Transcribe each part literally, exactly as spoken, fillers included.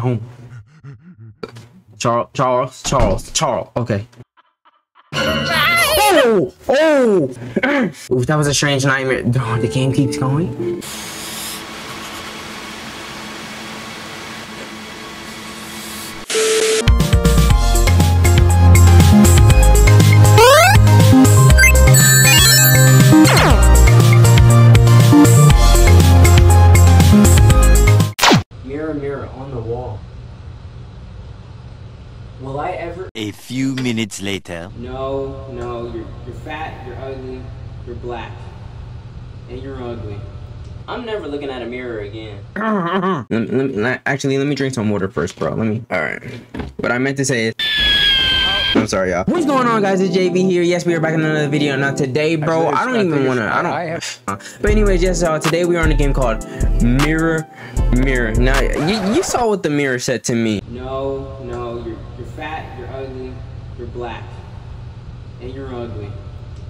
home. Charles, Charles, Charles, Charles. Okay. Oh! Oh! Ooh, that was a strange nightmare. Oh, the game keeps going. Mirror, mirror on the wall. Will I ever... A few minutes later. No, no, you're, you're fat, you're ugly, you're black, and you're ugly. I'm never looking at a mirror again. let, let, let, actually, let me drink some water first, bro. Let me... Alright. What I meant to say is... I'm sorry, y'all. What's going on, guys? It's J B here. Yes, we are back in another video. Not today, bro. Actually, I don't even want to... I don't... I have... But anyways, yes, y'all. Today, we are on a game called Mirror Mirror. Now, you, you saw what the mirror said to me. No, no, you're... You're fat, you're ugly, you're black, and you're ugly.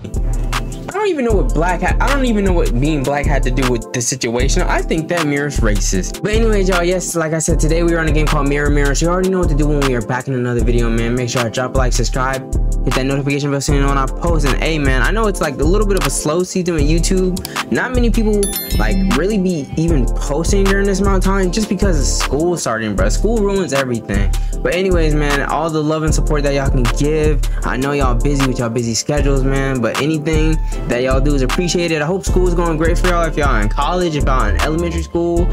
I don't even know what black had, I don't even know what being black had to do with the situation. I think that mirror's racist. But anyways, y'all, yes, like I said, today we are on a game called Mirror Mirror. So you already know what to do when we are back in another video, man. Make sure I drop a like, subscribe, hit that notification bell so you know when I post. And hey, man, I know it's like a little bit of a slow season on YouTube. Not many people like really be even posting during this amount of time just because of school starting, bro. School ruins everything. But anyways, man, all the love and support that y'all can give. I know y'all busy with y'all busy schedules, man, but anything that y'all do is appreciated. I hope school is going great for y'all. If y'all in college, if y'all in elementary school,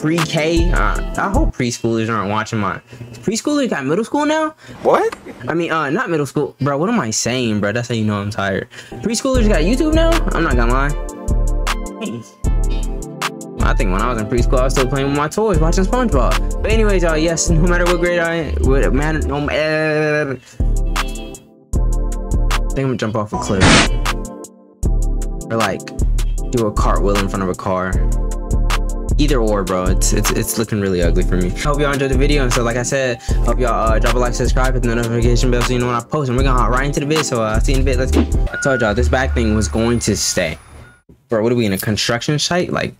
pre-K, uh, I hope preschoolers aren't watching my... Preschoolers got middle school now? What? I mean, uh, not middle school. Bro, what am I saying, bro? That's how you know I'm tired. Preschoolers got YouTube now? I'm not gonna lie. I think when I was in preschool, I was still playing with my toys, watching SpongeBob. But anyways, y'all, yes, no matter what grade I am, what matter, no matter. I think I'm gonna jump off a cliff. Or like, do a cartwheel in front of a car. Either or, bro, it's it's it's looking really ugly for me. I hope y'all enjoyed the video, and so like I said, hope y'all uh, drop a like, subscribe, hit the notification bell so you know when I post, and we're gonna hop right into the vid, so uh, see you in a bit, let's go. I told y'all, this back thing was going to stay. Bro, what are we, in a construction site? Like,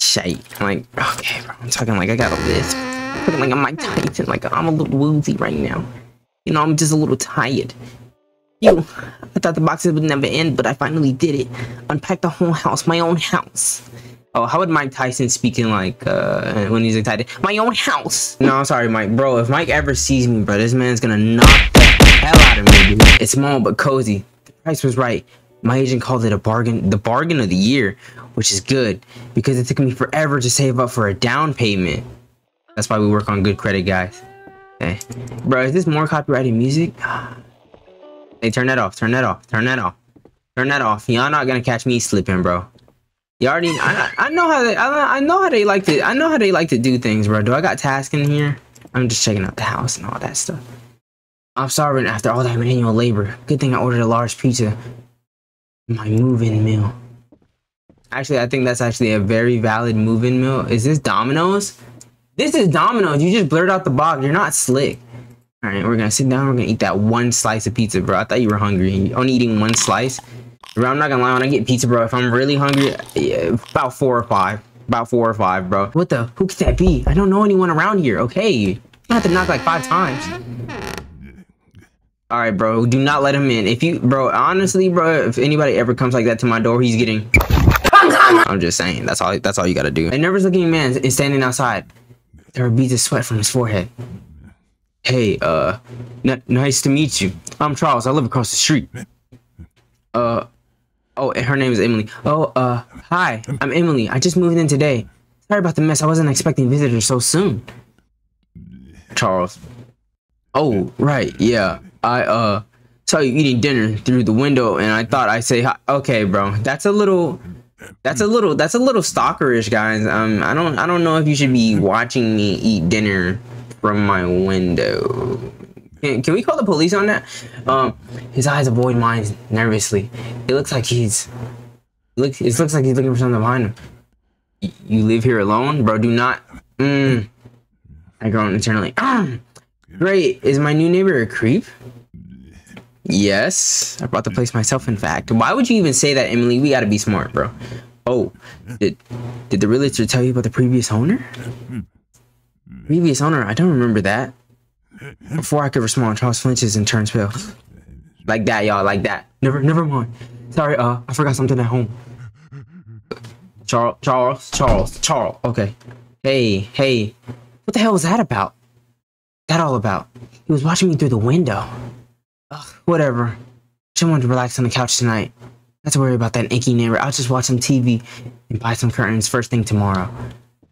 shite. Like, okay, bro, I'm talking like I got a list. I'm talking like I'm Mike Tyson, like I'm a little woozy right now. You know, I'm just a little tired. You, I thought the boxes would never end, but I finally did it. Unpacked the whole house, my own house. Oh, how would Mike Tyson speak in like, uh, when he's excited? My own house! No, I'm sorry, Mike. Bro, if Mike ever sees me, bro, this man's gonna knock the hell out of me, dude. It's small but cozy. The price was right. My agent called it a bargain, the bargain of the year, which is good, because it took me forever to save up for a down payment. That's why we work on good credit, guys. Okay. Bro, is this more copyrighted music? Hey, turn that off, turn that off, turn that off, turn that off. Y'all not gonna catch me slipping, bro. You already, I, I know how they, I, I know how they like to, I know how they like to do things, bro. Do I got tasks in here? I'm just checking out the house and all that stuff. I'm starving after all that manual labor. Good thing I ordered a large pizza. My move-in meal. Actually, I think that's actually a very valid move-in meal. Is this Domino's? This is Domino's. You just blurred out the box. You're not slick. All right, we're gonna sit down. We're gonna eat that one slice of pizza, bro. I thought you were hungry. You're only eating one slice, bro. I'm not gonna lie. When I get pizza, bro, if I'm really hungry, yeah, about four or five, about four or five, bro. What the? Who could that be? I don't know anyone around here. Okay, you have to knock like five times. All right, bro. Do not let him in. If you, bro, honestly, bro, if anybody ever comes like that to my door, he's getting. I'm just saying. That's all. That's all you gotta do. A nervous-looking man is standing outside. There are beads of sweat from his forehead. Hey, uh, nice to meet you. I'm Charles. I live across the street. Uh, oh, her name is Emily. Oh, uh, hi. I'm Emily. I just moved in today. Sorry about the mess. I wasn't expecting visitors so soon. Charles. Oh, right. Yeah. I, uh, saw you eating dinner through the window, and I thought I'd say hi. Okay, bro. That's a little... That's a little, that's a little stalkerish, guys. Um, I don't, I don't know if you should be watching me eat dinner from my window. Can, can we call the police on that? Um, his eyes avoid mine nervously. It looks like he's, look, it looks like he's looking for something behind him. Y you live here alone, bro? Do not. Mm. I groan internally. Ah, great. Is my new neighbor a creep? Yes, I brought the place myself, in fact. Why would you even say that, Emily? We gotta be smart, bro. Oh, did, did the realtor tell you about the previous owner? Previous owner, I don't remember that. Before I could respond, Charles flinches and turns pale. Like that, y'all, like that. Never, never mind. Sorry, uh, I forgot something at home. Charles, Charles, Charles, Charles. Okay. Hey, hey. What the hell was that about? That all about? He was watching me through the window. Ugh, whatever. Just wanted to relax on the couch tonight. Not to worry about that inky neighbor. I'll just watch some T V and buy some curtains first thing tomorrow.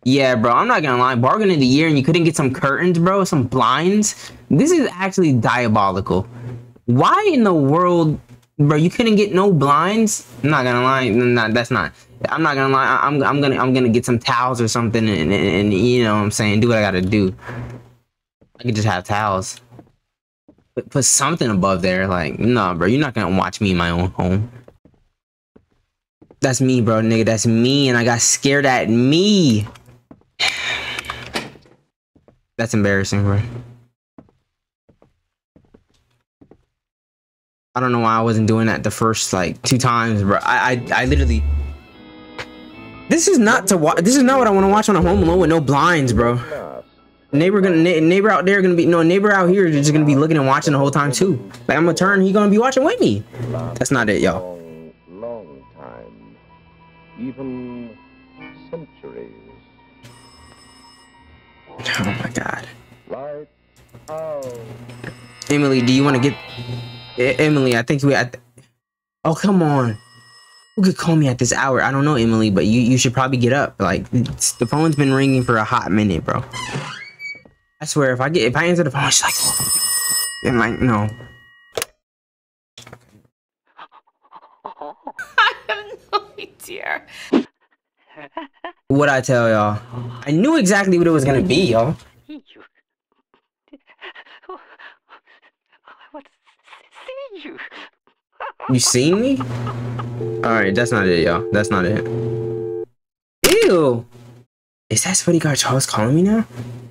Yeah, bro, I'm not gonna lie. Bargain of the year and you couldn't get some curtains, bro? Some blinds? This is actually diabolical. Why in the world, bro, you couldn't get no blinds? I'm not gonna lie. No, that's not. I'm not gonna lie. I'm, I'm gonna I'm gonna get some towels or something and, and, and you know what I'm saying, do what I gotta do. I could just have towels. Put, put something above there. Like, nah, bro, you're not gonna watch me in my own home. That's me, bro, nigga. That's me, and I got scared at me. That's embarrassing, bro. I don't know why I wasn't doing that the first, like, two times, bro. I, I, I literally... This is not to watch. This is not what I want to watch on a Home Alone with no blinds, bro. Neighbor gonna na neighbor out there gonna be no neighbor out here just gonna be looking and watching the whole time too. Like I'm gonna turn, he gonna be watching with me. That's not it, y'all. Long time, even centuries. Oh my God. Light out. Emily, do you want to get Emily? I think we. I th oh come on. Who could call me at this hour? I don't know, Emily, but you, you should probably get up. Like, it's, the phone's been ringing for a hot minute, bro. I swear, if I get if I answer the phone, she's like, I'm like, no. I have no idea. What'd I tell y'all? I knew exactly what it was gonna be, y'all. You. Oh, I want to see you. You seen me? Alright, that's not it, y'all. That's not it. Ew! Is that sweaty guy Charles calling me now?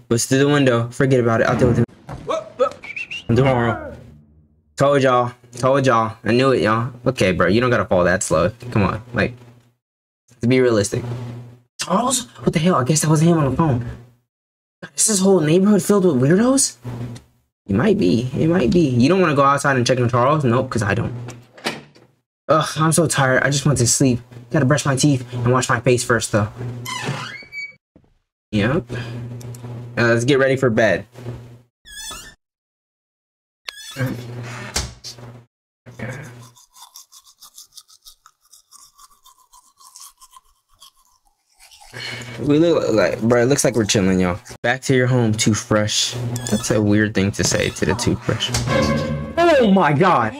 What's through the window? Forget about it. I'll deal with him tomorrow. Told y'all. Told y'all. I knew it, y'all. Okay, bro. You don't gotta fall that slow. Come on. Like, to be realistic. Charles? What the hell? I guess that wasn't him on the phone. Is this whole neighborhood filled with weirdos? It might be. It might be. You don't want to go outside and check on Charles? Nope, because I don't. Ugh, I'm so tired. I just want to sleep. Gotta brush my teeth and wash my face first, though. Yep. Uh, let's get ready for bed. We look like, bro, it looks like we're chilling, y'all. Back to your home, toothbrush. That's a weird thing to say to the toothbrush. Oh my God.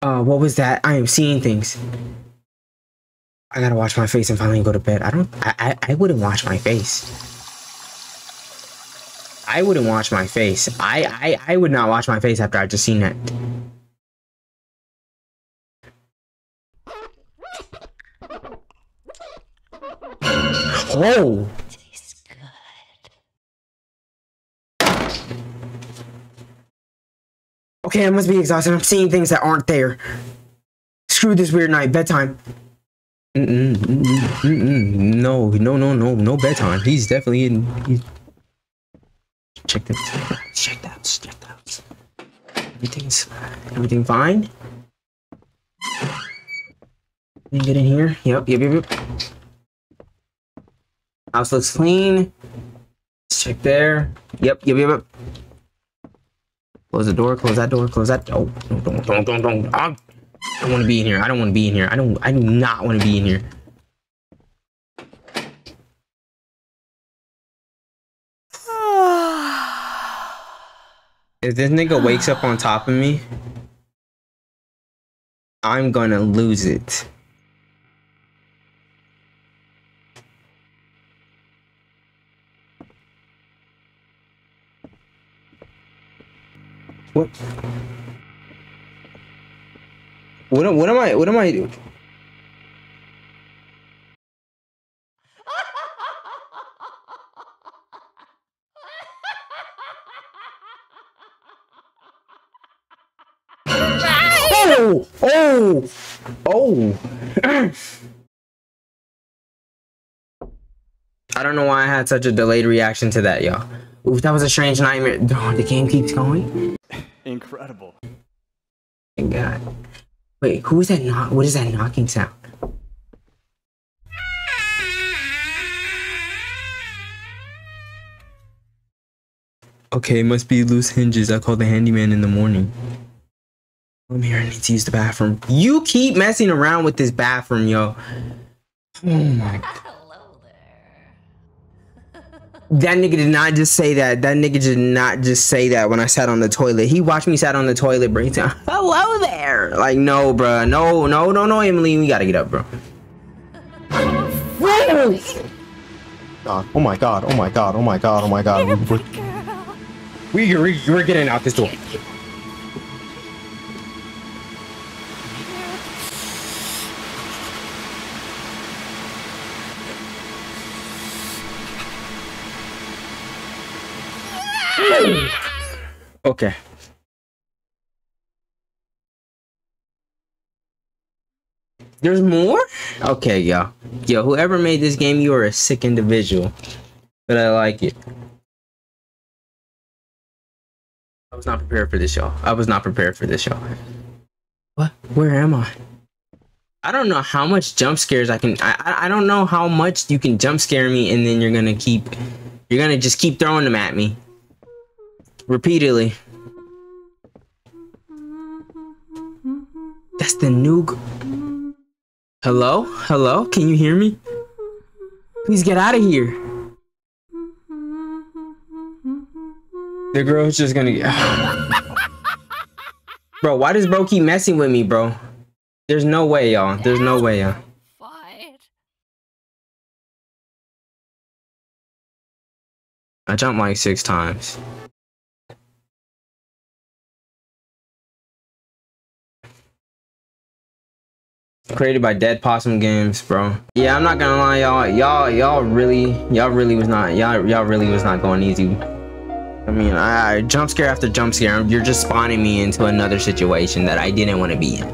Uh, what was that? I am seeing things. I gotta wash my face and finally go to bed. I don't, I, I, I wouldn't wash my face. I wouldn't wash my face. I, I, I would not wash my face after I just seen that. Oh! Tastes good. Okay, I must be exhausted. I'm seeing things that aren't there. Screw this weird night. Bedtime. Mm-mm, mm-mm, mm-mm. No, no, no, no, no bedtime. He's definitely in. He's... Check this. Check that. Check that. Everything's everything fine. Can you get in here? Yep. Yep. Yep. Yep. House looks clean. Let's check there. Yep, yep, yep, yep. Close the door. Close that door. Close that. Oh, don't, don't, don't, don't, don't. I don't want to be in here. I don't want to be in here. I don't. I do not want to be in here. If this nigga wakes up on top of me, I'm gonna lose it. What? What? What am I? What am I doing? Oh! Oh! Oh! I don't know why I had such a delayed reaction to that, y'all. Oof, that was a strange nightmare. Oh, the game keeps going. Incredible. Thank God. Wait, who is that knock? What is that knocking sound? Okay, it must be loose hinges. I called the handyman in the morning. I'm here. I need to use the bathroom. You keep messing around with this bathroom, yo. Oh my God. Hello there. That nigga did not just say that. That nigga did not just say that when I sat on the toilet. He watched me sat on the toilet break down. Hello there. Like, no, bruh. No, no, no, no, Emily. We gotta get up, bro. God. Oh my God. Oh my God. Oh my God. Oh my God. We, we, we're getting out this door. Okay. There's more? Okay, y'all. Yo, whoever made this game, you are a sick individual. But I like it. I was not prepared for this, y'all. I was not prepared for this, y'all. What? Where am I? I don't know how much jump scares I can... I, I I don't know how much you can jump scare me, and then you're gonna keep... You're gonna just keep throwing them at me. Repeatedly. That's the new... Hello? Hello? Can you hear me? Please get out of here. The girl's just gonna get... Bro, why does bro keep messing with me, bro? There's no way, y'all. There's no way, y'all. I jumped like six times. Created by Dead Possum Games, bro. Yeah, I'm not gonna lie, y'all. Y'all, y'all really, y'all really was not, y'all, y'all really was not going easy. I mean, I, I jump scare after jump scare. You're just spawning me into another situation that I didn't want to be in.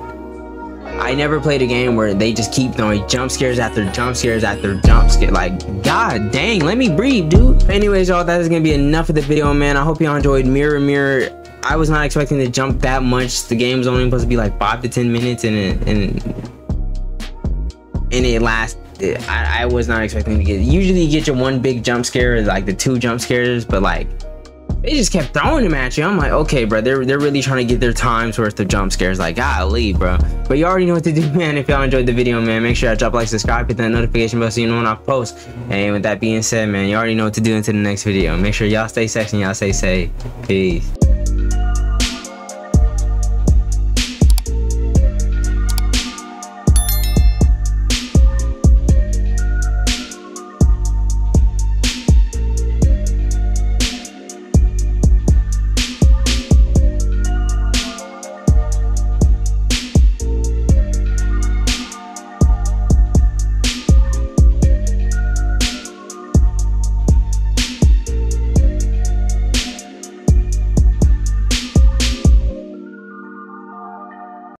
I never played a game where they just keep throwing jump scares after jump scares after jump scare. Like, God dang, let me breathe, dude. Anyways, y'all, that is going to be enough of the video, man. I hope y'all enjoyed Mirror Mirror. I was not expecting to jump that much. The game's only supposed to be like five to ten minutes, and it, and, and it lasts. I, I was not expecting to get... Usually you get your one big jump scare, like the two jump scares, but like... They just kept throwing them at you. I'm like, okay, bro, they're, they're really trying to get their time's worth of jump scares. Like, golly, bro. But you already know what to do, man. If y'all enjoyed the video, man, make sure y'all drop like, subscribe, hit that notification bell so you know when I post. And with that being said, man, you already know what to do until the next video. Make sure y'all stay sexy and y'all stay safe. Peace.